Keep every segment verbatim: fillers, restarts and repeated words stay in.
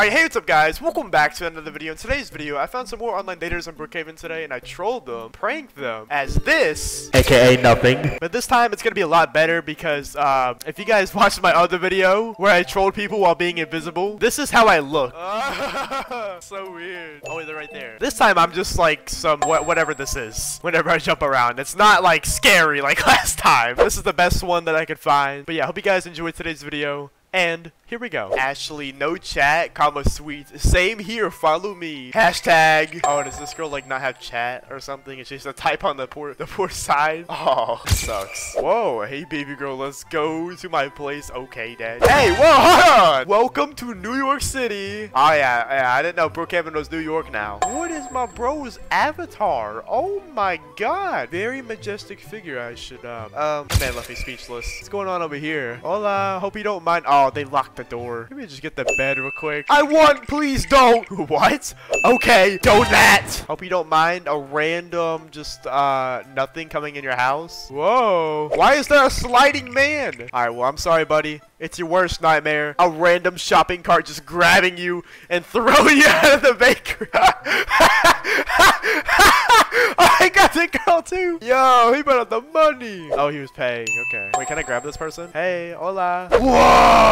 Alright, hey, what's up guys? Welcome back to another video. In today's video, I found some more online daters on Brookhaven today, and I trolled them, pranked them, as this, aka nothing. But this time, it's gonna be a lot better, because uh, if you guys watched my other video, where I trolled people while being invisible, this is how I look. So weird. Oh, wait, they're right there. This time, I'm just like some wh whatever this is, whenever I jump around. It's not like scary like last time. This is the best one that I could find. But yeah, I hope you guys enjoyed today's video. And here we go. Ashley, no chat, comma, sweet. Same here, follow me. Hashtag. Oh, does this girl, like, not have chat or something? And she has to type on the poor, the poor side? Oh, sucks. Whoa, hey, baby girl, let's go to my place. Okay, dad. Hey, whoa, hold on. Welcome to New York City. Oh, yeah, yeah, I didn't know Brookhaven was New York now. What is my bro's avatar? Oh, my God. Very majestic figure, I should, um. Um, man left me speechless. What's going on over here? Hola, hope you don't mind. Oh, Oh, they locked the door. Let me just get the bed real quick. I want, please don't. What? Okay, don't that. Hope you don't mind a random, just uh, nothing coming in your house. Whoa. Why is there a sliding man? All right, well, I'm sorry, buddy. It's your worst nightmare. A random shopping cart just grabbing you and throwing you out of the bakery. I got that girl too. Yo, he put up the money. Oh, he was paying. Okay. Wait, can I grab this person? Hey, hola. Whoa!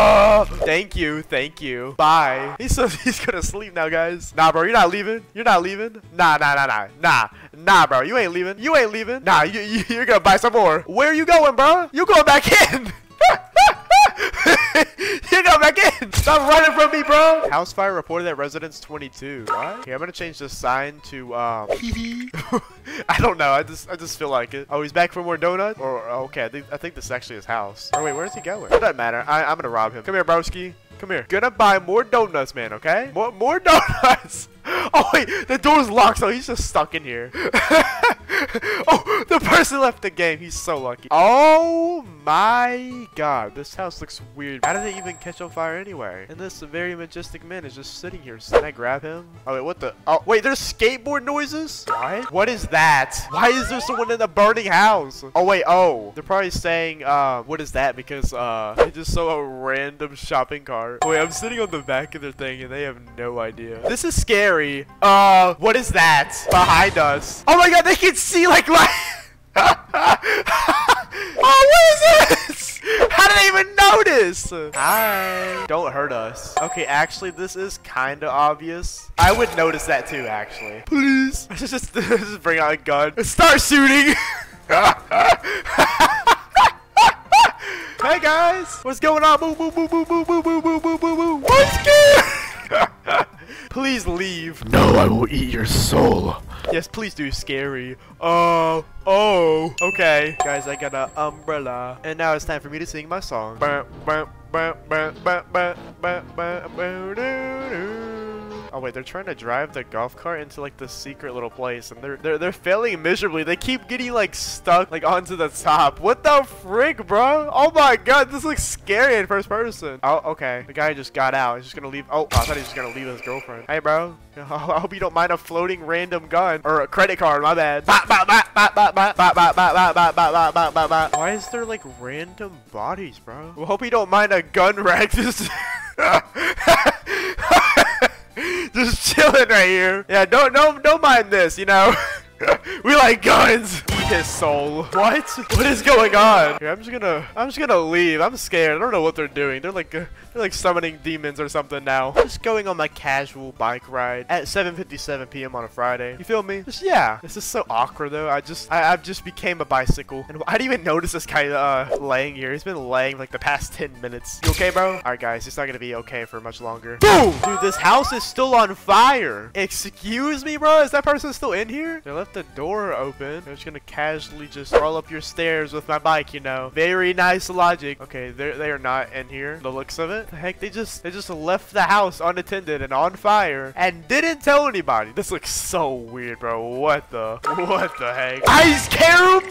Thank you, thank you. Bye. He says he's gonna sleep now, guys. Nah, bro, you're not leaving. You're not leaving. Nah, nah, nah, nah, nah, nah, bro. You ain't leaving. You ain't leaving. Nah, you, you you're gonna buy some more. Where are you going, bro? You going back in? You go back in! Stop running from me, bro! House fire reported at residence twenty-two. What? Okay, I'm gonna change this sign to, um... I don't know. I just I just feel like it. Oh, he's back for more donut? Or, okay, I think, I think this is actually his house. Oh, wait, where is he going? It doesn't matter. I, I'm gonna rob him. Come here, broski. Come here. Gonna buy more donuts, man, okay? More, more donuts! Oh, wait, the door's locked, so he's just stuck in here. Oh, the person left the game. He's so lucky. Oh my God, this house looks weird. How did it even catch on fire anyway? And this very majestic man is just sitting here. Can I grab him? Oh wait, what the? Oh wait, there's skateboard noises. What? What is that? Why is there someone in a burning house? Oh wait, oh, they're probably saying, uh, what is that? Because uh, I just saw a random shopping cart. Wait, I'm sitting on the back of their thing, and they have no idea. This is scary. Uh, what is that behind us? Oh my God, they can see like like oh, what is this? How did I even notice? Hi. Don't hurt us. Okay, actually, this is kind of obvious. I would notice that too, actually. Please. I should just, just bring out a gun and start shooting. Hey, guys. What's going on? Boo, boo, boo, boo, boo, boo, boo, boo, boo, boo, boo. What's good? Please leave. No, I will eat your soul. Yes, please do. Scary. Oh, uh, oh. Okay. Guys, I got an umbrella. And now it's time for me to sing my song. Oh, wait, they're trying to drive the golf cart into, like, the secret little place, and they're they're, they're failing miserably. They keep getting, like, stuck, like, onto the top. What the frick, bro? Oh, my God, this looks scary in first person. Oh, okay. The guy just got out. He's just gonna leave. Oh, I thought he was just gonna leave his girlfriend. Hey, bro. I hope you don't mind a floating random gun. Or a credit card, my bad. Why is there, like, random bodies, bro? Well, hope you don't mind a gun rack. This just chilling right here. Yeah, don't don't don't mind this, you know. We like guns. Eat his soul. What? What is going on? Here, I'm just gonna I'm just gonna leave. I'm scared. I don't know what they're doing. They're like uh, they're like summoning demons or something now. Just going on my casual bike ride at seven fifty-seven p m on a Friday. You feel me? Just, yeah. This is so awkward though. I just I, I just became a bicycle. And I didn't even notice this guy uh laying here. He's been laying like the past ten minutes. You okay, bro? All right, guys. It's not gonna be okay for much longer. Boom! Dude, this house is still on fire. Excuse me, bro. Is that person still in here? They left the door open. I'm just gonna casually just roll up your stairs with my bike, you know. Very nice logic. Okay, they're they are not in here. The looks of it. The heck, they just they just left the house unattended and on fire and didn't tell anybody. This looks so weird, bro. What the what the heck? Ice carom.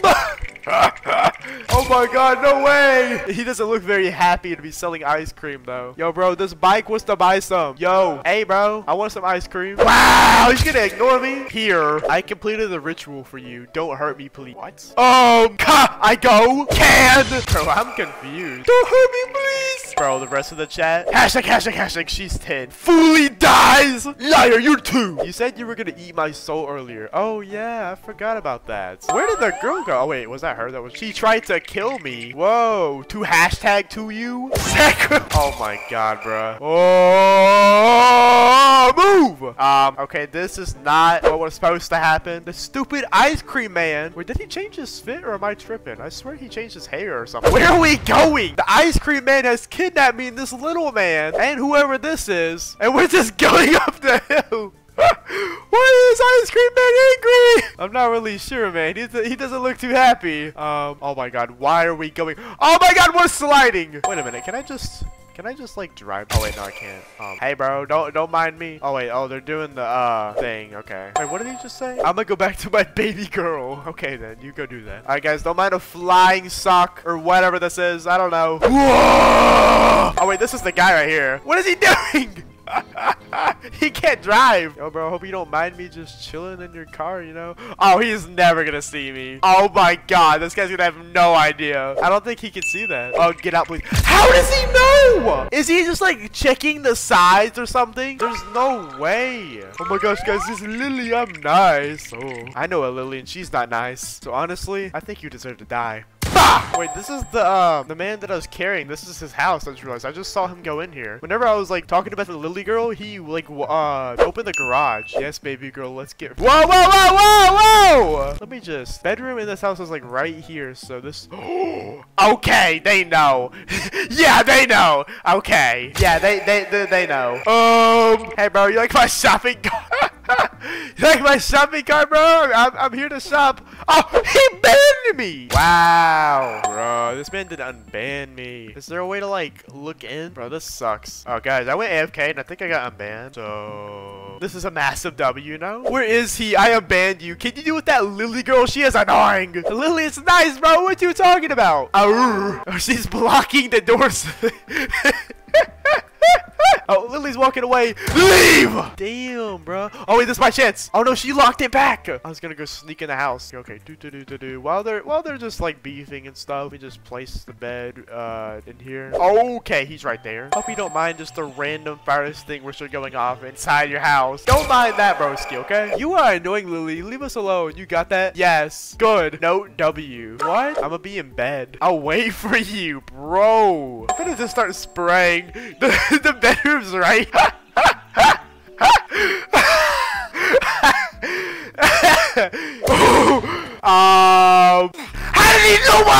Oh my god, no way! He doesn't look very happy to be selling ice cream though. Yo, bro, this bike wants to buy some. Yo, hey, bro, I want some ice cream. Wow, he's gonna ignore me? Here, I completed the ritual for you. Don't hurt me, please. What? Um, ca I go can. Bro, I'm confused. Don't hurt me, please. Bro, the rest of the chat. Hashtag, hashtag, hashtag, she's ten. Fully dies. Liar, you're two. You said you were gonna eat my soul earlier. Oh yeah, I forgot about that. Where did the girl go? Oh wait, was that her? That was she tried to kill me. Whoa, two hashtag to you. Oh my god, bro. Oh, move. Um, okay, this is not what was supposed to happen. The stupid ice cream man. Wait, did he change his fit or am I tripping? I swear he changed his hair or something. Where are we going? The ice cream man has kidnapped me and this little man and whoever this is, and we're just going up the hill. Why is ice cream man angry? I'm not really sure, man. He, he doesn't look too happy. Um, oh my god, why are we going? Oh my god, we're sliding. Wait a minute, can I just... Can I just like drive? Oh wait, no, I can't. Um, hey bro, don't don't mind me. Oh wait, oh they're doing the uh thing. Okay. Wait, what did he just say? I'm gonna go back to my baby girl. Okay then, you go do that. All right guys, don't mind a flying sock or whatever this is. I don't know. Whoa! Oh wait, this is the guy right here. What is he doing? He can't drive. Yo, bro, hope you don't mind me just chilling in your car, you know? Oh, he's never gonna see me. Oh my god, this guy's gonna have no idea. I don't think he can see that. Oh, get out, please. How does he know? Is he just like checking the sides or something? There's no way. Oh my gosh, guys, this Lily, I'm nice. Oh, I know a Lily and she's not nice. So honestly, I think you deserve to die. Wait, this is the um, the man that I was carrying. This is his house, I just realized. I just saw him go in here. Whenever I was like talking about the Lily girl, he like w uh opened the garage. Yes, baby girl, let's get. Whoa, whoa, whoa, whoa, whoa! Let me just. Bedroom in this house is like right here, so this. Okay, they know. Yeah, they know. Okay. Yeah, they they they, they know. Um. Hey, bro, you like my shopping cart? You like my shopping cart, bro? I'm I'm here to shop. Oh, he banned me! Wow, bro, this man did unban me. Is there a way to like look in, bro? This sucks. Oh, guys, I went A F K and I think I got unbanned. So this is a massive W, you know? Where is he? I unbanned you. Can you deal with that Lily girl? She is annoying. Lily, it's nice, bro. What you talking about? Oh, she's blocking the doors. Oh, Lily's walking away. Leave! Damn, bro. Oh, wait, this is my chance. Oh, no, she locked it back. I was going to go sneak in the house. Okay, do-do-do-do-do. While they're, while they're just, like, beefing and stuff, we just place the bed uh, in here. Okay, he's right there. Hope you don't mind just the random fire extinguisher going off inside your house. Don't mind that, broski, okay? You are annoying, Lily. Leave us alone. You got that? Yes. Good. No W. What? I'm going to be in bed. I'll wait for you, bro. I'm going to just start spraying the, the bedroom. Right? um, how did he know where I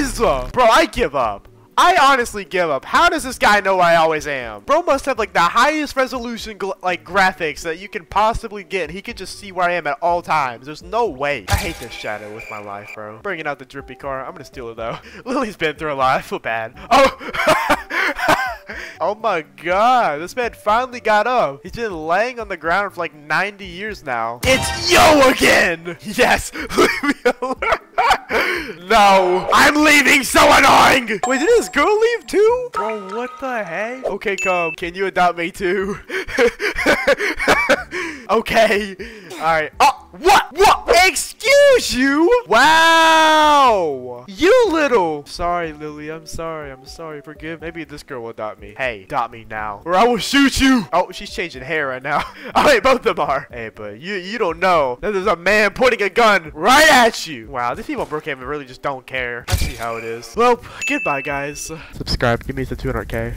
was? Bro, I give up. I honestly give up. How does this guy know I always am? Bro must have like the highest resolution like graphics that you can possibly get. He could just see where I am at all times. There's no way. I hate this shadow with my life, bro. Bringing out the drippy car. I'm gonna steal it though. Lily's been through a lot. I feel bad. Oh. Oh my god, this man finally got up. He's been laying on the ground for like ninety years now. It's yo again! Yes! Leave me alone! No! I'm leaving! So annoying! Wait, did this girl leave too? Bro, what the heck? Okay, come. Can you adopt me too? Okay. Alright. Oh! What? What? Excuse you? Wow! You little! Sorry, Lily. I'm sorry. I'm sorry. Forgive. Maybe this girl will adopt me. Hey, adopt me now, or I will shoot you! Oh, she's changing hair right now. Oh, wait, both of them are. Hey, but you you don't know that there's a man pointing a gun right at you. Wow, these people in Brookhaven really just don't care. I see how it is. Well, goodbye, guys. Subscribe. Give me the two hundred K.